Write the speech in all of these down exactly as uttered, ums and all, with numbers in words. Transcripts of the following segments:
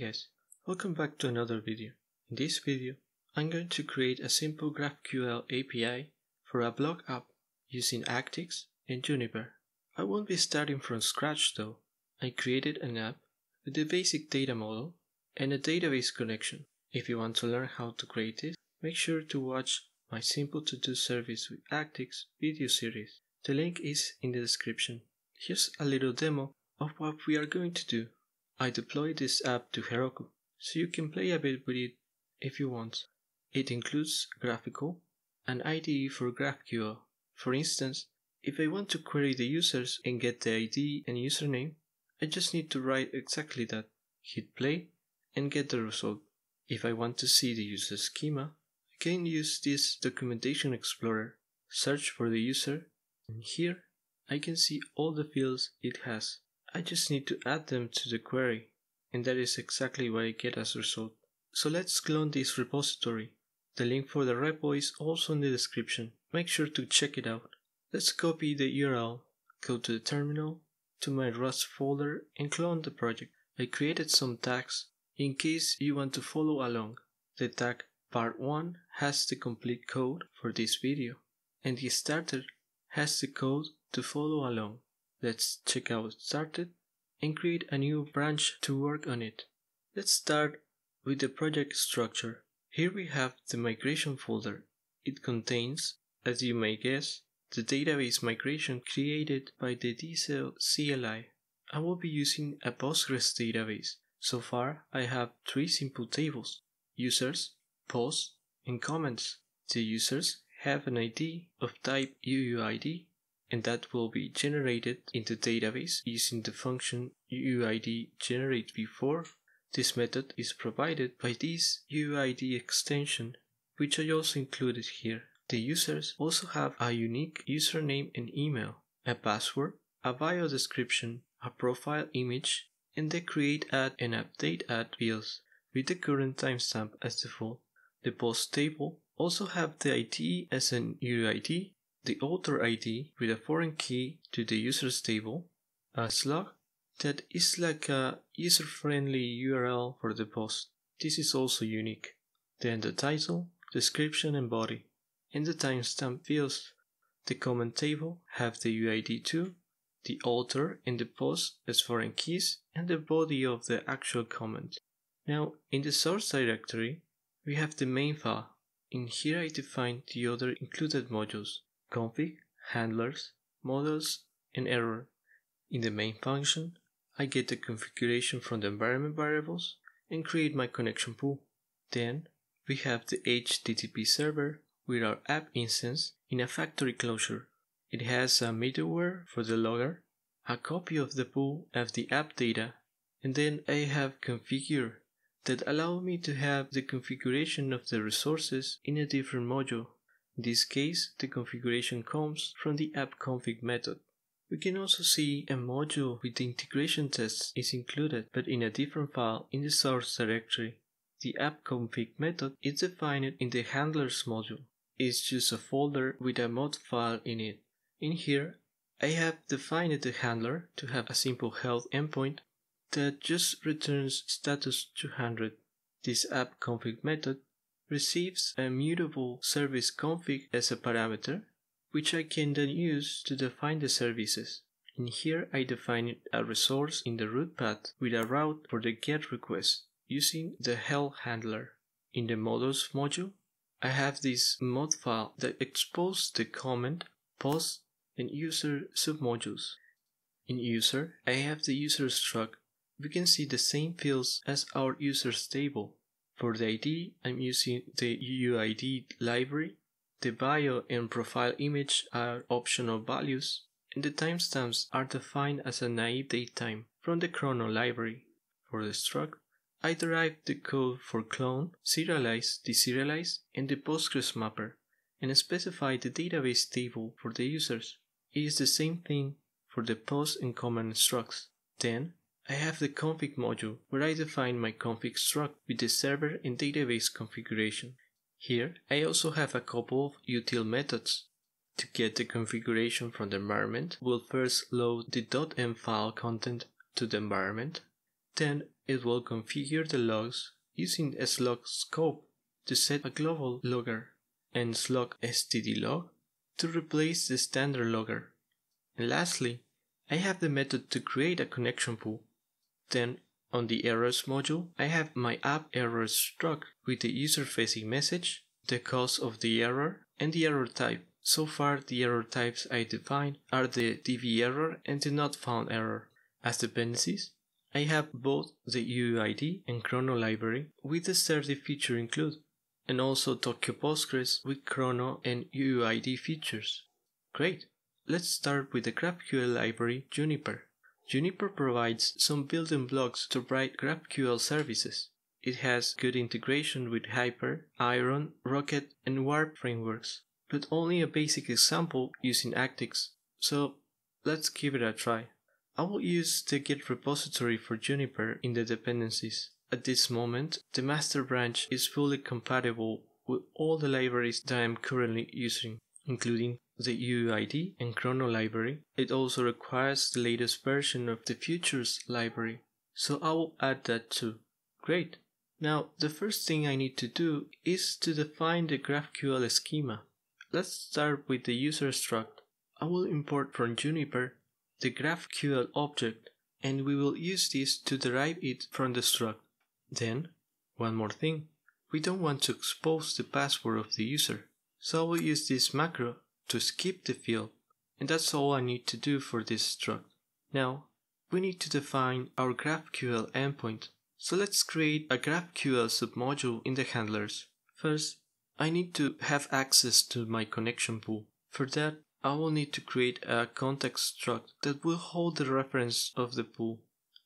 guys, welcome back to another video. In this video, I'm going to create a simple GraphQL A P I for a blog app using Actix and Juniper. I won't be starting from scratch though. I created an app with a basic data model and a database connection. If you want to learn how to create this, make sure to watch my Simple to Do Service with Actix video series. The link is in the description. Here's a little demo of what we are going to do. I deployed this app to Heroku, so you can play a bit with it if you want. It includes GraphiQL, an I D E for GraphQL. For instance, if I want to query the users and get the I D and username, I just need to write exactly that, hit play, and get the result. If I want to see the user schema, I can use this documentation explorer, search for the user, and here I can see all the fields it has. I just need to add them to the query, and that is exactly what I get as a result. So let's clone this repository. The link for the repo is also in the description. Make sure to check it out. Let's copy the U R L, go to the terminal, to my Rust folder, and clone the project. I created some tags in case you want to follow along. The tag part one has the complete code for this video, and the starter has the code to follow along. Let's check out started and create a new branch to work on it. Let's start with the project structure. Here we have the migration folder. It contains, as you may guess, the database migration created by the diesel C L I. I will be using a Postgres database. So far I have three simple tables: users, posts, and comments. The users have an I D of type U U I D, and that will be generated in the database using the function U U I D generate before. This method is provided by this U U I D extension, which I also included here. The users also have a unique username and email, a password, a bio description, a profile image, and the create add and update add fields with the current timestamp as default. The post table also have the I D as an U U I D, the author I D with a foreign key to the users table, a slug that is like a user-friendly U R L for the post. This is also unique. Then the title, description and body, and the timestamp fields. The comment table have the U I D too, the author and the post as foreign keys, and the body of the actual comment. Now, in the source directory, we have the main file. In here I define the other included modules: config, handlers, models, and error. In the main function, I get the configuration from the environment variables and create my connection pool. Then we have the H T T P server with our app instance in a factory closure. It has a middleware for the logger, a copy of the pool of the app data, and then I have configure that allow me to have the configuration of the resources in a different module. In this case, the configuration comes from the app config method. We can also see a module with the integration tests is included, but in a different file in the source directory. The app config method is defined in the handlers module. It's just a folder with a mod file in it. In here, I have defined the handler to have a simple health endpoint that just returns status two hundred. This app config method receives a mutable service config as a parameter, which I can then use to define the services. In here I define a resource in the root path with a route for the GET request using the health handler. In the models module, I have this mod file that exposes the comment, post, and user submodules. In user, I have the user struct. We can see the same fields as our users table. For the I D, I'm using the U U I D library. The bio and profile image are optional values, and the timestamps are defined as a naive datetime from the chrono library. For the struct, I derived the code for clone, serialize, deserialize, and the Postgres mapper, and specify the database table for the users. It is the same thing for the post and comment structs. Then, I have the config module where I define my config struct with the server and database configuration. Here, I also have a couple of util methods. To get the configuration from the environment, we'll first load the .m file content to the environment, Then it will configure the logs using slog scope to set a global logger and slog stdlog to replace the standard logger. And lastly, I have the method to create a connection pool. Then on the errors module, I have my app error struct with the user-facing message, the cause of the error, and the error type. So far, the error types I defined are the db error and the not found error. As dependencies, I have both the U U I D and chrono library with the serde feature include, and also tokio-postgres with chrono and U U I D features. Great! Let's start with the GraphQL library Juniper. Juniper provides some building blocks to write GraphQL services. It has good integration with Hyper, Iron, Rocket, and Warp frameworks, but only a basic example using Actix, so let's give it a try. I will use the Git repository for Juniper in the dependencies. At this moment, the master branch is fully compatible with all the libraries that I am currently using, including the U U I D and chrono library. It also requires the latest version of the futures library, so I will add that too. Great! Now, the first thing I need to do is to define the GraphQL schema. Let's start with the user struct. I will import from Juniper the GraphQL object, and we will use this to derive it from the struct. Then, one more thing, we don't want to expose the password of the user, so I will use this macro to skip the field, and that's all I need to do for this struct. Now, we need to define our GraphQL endpoint, so let's create a GraphQL submodule in the handlers. First, I need to have access to my connection pool. For that, I will need to create a context struct that will hold the reference of the pool.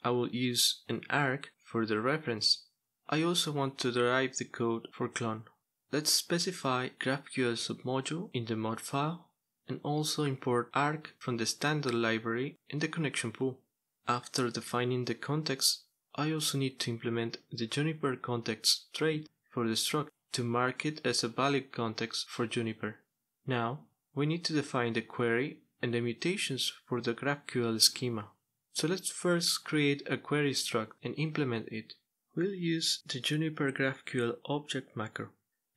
I will use an arc for the reference. I also want to derive the code for clone. Let's specify GraphQL submodule in the mod file and also import arc from the standard library in the connection pool. After defining the context, I also need to implement the Juniper context trait for the struct to mark it as a valid context for Juniper. Now, we need to define the query and the mutations for the GraphQL schema. So let's first create a query struct and implement it. We'll use the Juniper GraphQL object macro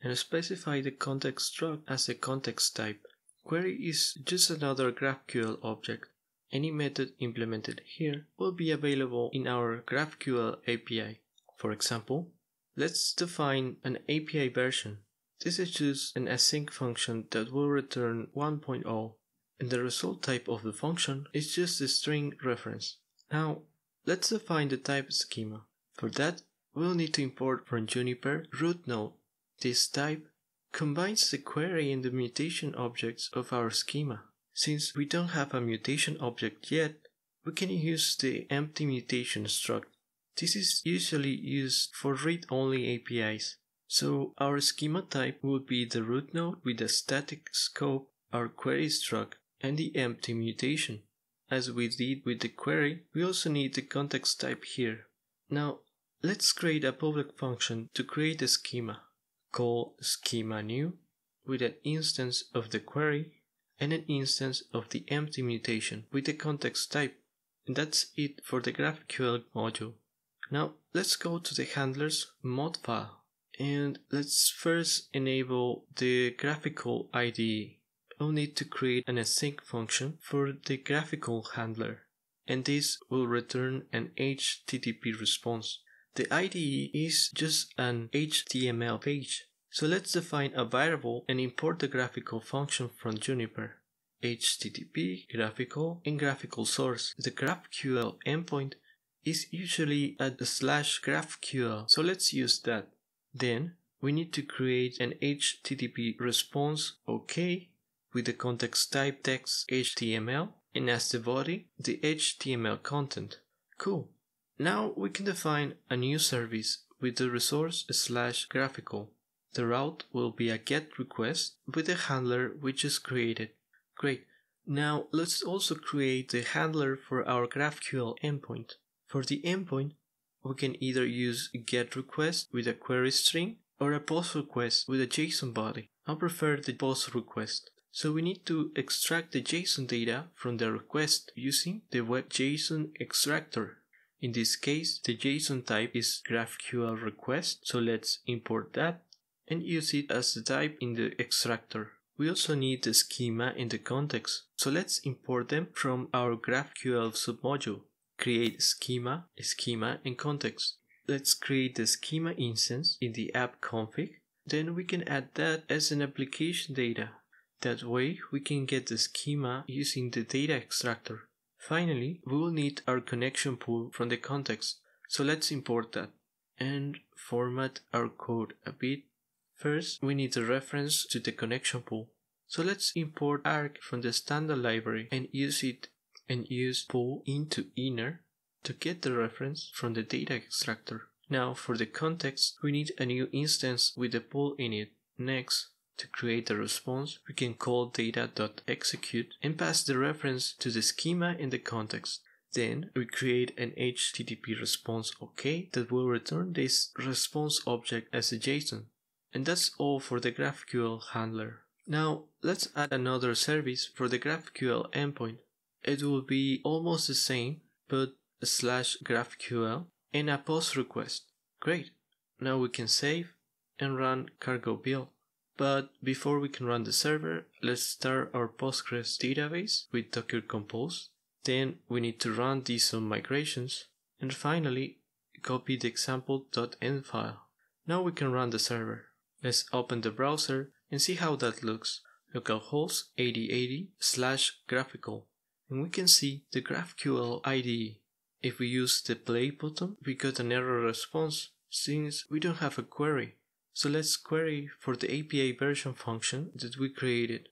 and specify the context struct as a context type. Query is just another GraphQL object. Any method implemented here will be available in our GraphQL A P I. For example, let's define an A P I version. This is just an async function that will return one point zero, and the result type of the function is just a string reference. Now, let's define the type schema. For that, we'll need to import from Juniper root node. This type combines the query and the mutation objects of our schema. Since we don't have a mutation object yet, we can use the empty mutation struct. This is usually used for read-only A P Is. So our schema type will be the root node with a static scope, our query struct, and the empty mutation. As we did with the query, we also need the context type here. Now, let's create a public function to create a schema. Call schema new with an instance of the query and an instance of the empty mutation with the context type. And that's it for the GraphQL module. Now, let's go to the handlers mod file. And let's first enable the graphical I D E. We'll need to create an async function for the graphical handler, and this will return an H T T P response. The I D E is just an H T M L page, so let's define a variable and import the graphical function from Juniper. H T T P, graphical, and graphical source. The GraphQL endpoint is usually at slash GraphQL, so let's use that. Then, we need to create an H T T P response OK with the context type text H T M L and as the body, the H T M L content. Cool. Now we can define a new service with the resource slash graphical. The route will be a GET request with the handler we just created. Great. Now let's also create the handler for our GraphQL endpoint. For the endpoint, we can either use a GET request with a query string or a POST request with a JSON body. I prefer the POST request. So we need to extract the JSON data from the request using the WebJSON extractor. In this case, the JSON type is GraphQL request, so let's import that and use it as the type in the extractor. We also need the schema and the context, so let's import them from our GraphQL submodule. Create schema, schema and context. Let's create the schema instance in the app config, then we can add that as an application data. That way we can get the schema using the data extractor. Finally, we will need our connection pool from the context, so let's import that and format our code a bit. First, we need a reference to the connection pool, so let's import Arc from the standard library and use it and use pool into inner to get the reference from the data extractor. Now for the context, we need a new instance with the pool in it. Next, to create a response, we can call data.execute and pass the reference to the schema in the context. Then we create an H T T P response OK that will return this response object as a JSON. And that's all for the GraphQL handler. Now let's add another service for the GraphQL endpoint. It will be almost the same, but slash GraphQL and a post request. Great. Now we can save and run cargo build. But before we can run the server, let's start our Postgres database with Docker Compose. Then we need to run diesel migrations. And finally, copy the example.env file. Now we can run the server. Let's open the browser and see how that looks. Localhost eighty eighty slash graphiql. And we can see the GraphQL I D E. If we use the play button, we got an error response since we don't have a query. So let's query for the A P I version function that we created.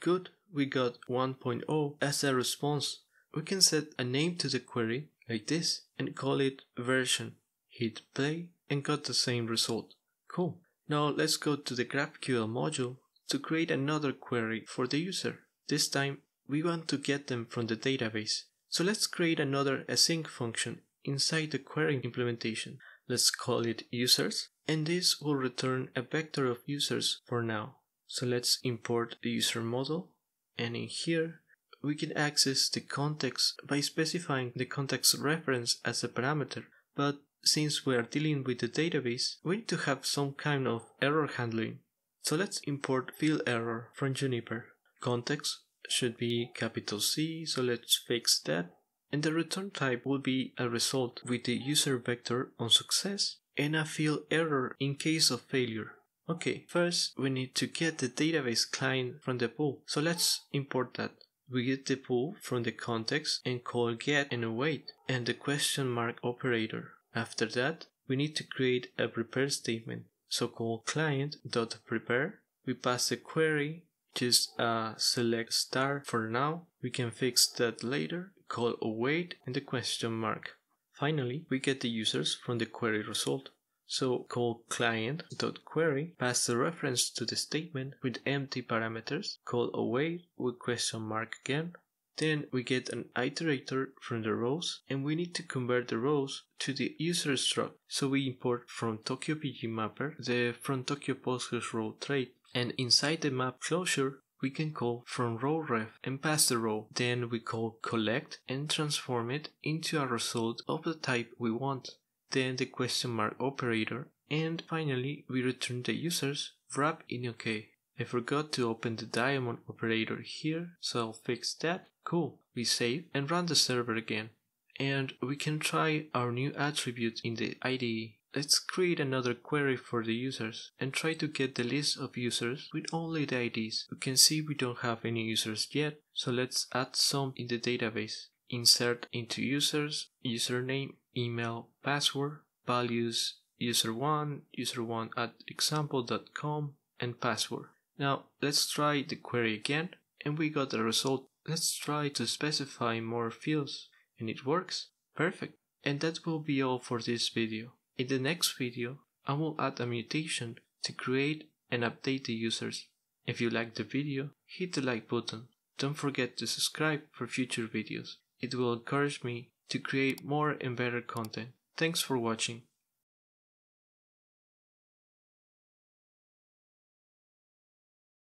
Good, we got one point oh as a response. We can set a name to the query like this and call it version. Hit play and got the same result. Cool. Now let's go to the GraphQL module to create another query for the user. This time we want to get them from the database. So let's create another async function inside the query implementation. Let's call it users, and this will return a vector of users for now. So let's import the user model, and in here we can access the context by specifying the context reference as a parameter. But since we are dealing with the database, we need to have some kind of error handling. So let's import field error from Juniper. Context should be capital C, so let's fix that, and the return type will be a result with the user vector on success and a field error in case of failure. Okay, first we need to get the database client from the pool, so let's import that. We get the pool from the context and call get and await and the question mark operator. After that, we need to create a prepare statement, so call client.prepare. We pass the query, just uh, select star for now. We can fix that later. Call await and the question mark. Finally, we get the users from the query result. So call client.query, pass the reference to the statement with empty parameters, call await with question mark again. Then we get an iterator from the rows, and we need to convert the rows to the user struct. So we import from tokio-pg-mapper the from tokio-postgres row trait. And inside the map closure, we can call from row ref and pass the row. Then we call collect and transform it into a result of the type we want. Then the question mark operator. And finally, we return the users, wrap in OK. I forgot to open the diamond operator here, so I'll fix that. Cool. We save and run the server again. And we can try our new attribute in the I D E. Let's create another query for the users and try to get the list of users with only the I Ds. We can see we don't have any users yet, so let's add some in the database. Insert into users, username, email, password, values, user one, user one at example dot com, and password. Now let's try the query again, and we got the result. Let's try to specify more fields, and it works. Perfect. And that will be all for this video. In the next video, I will add a mutation to create and update the users. If you liked the video, hit the like button. Don't forget to subscribe for future videos. It will encourage me to create more and better content. Thanks for watching.